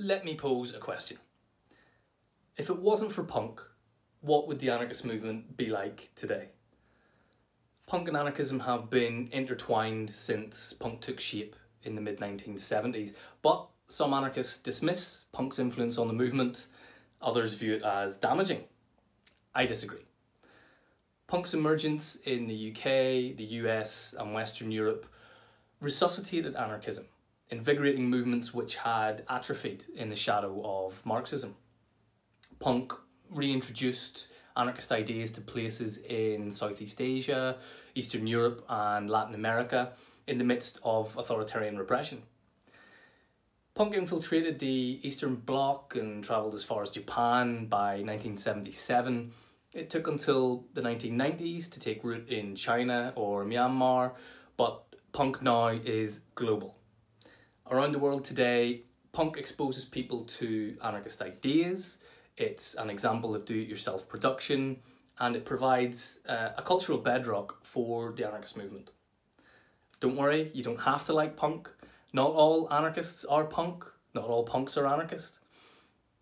Let me pose a question. If it wasn't for punk, what would the anarchist movement be like today? Punk and anarchism have been intertwined since punk took shape in the mid-1970s, but some anarchists dismiss punk's influence on the movement, others view it as damaging. I disagree. Punk's emergence in the UK, the US and Western Europe resuscitated anarchism, invigorating movements which had atrophied in the shadow of Marxism. Punk reintroduced anarchist ideas to places in Southeast Asia, Eastern Europe and Latin America in the midst of authoritarian repression. Punk infiltrated the Eastern Bloc and travelled as far as Japan by 1977. It took until the 1990s to take root in China or Myanmar, but punk now is global. Around the world today, punk exposes people to anarchist ideas. It's an example of do-it-yourself production, and it provides a cultural bedrock for the anarchist movement. Don't worry, you don't have to like punk. Not all anarchists are punk, not all punks are anarchists.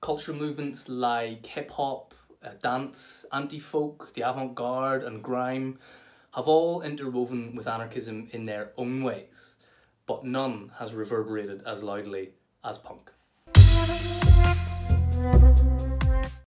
Cultural movements like hip-hop, dance, anti-folk, the avant-garde and grime have all interwoven with anarchism in their own ways, but none has reverberated as loudly as punk.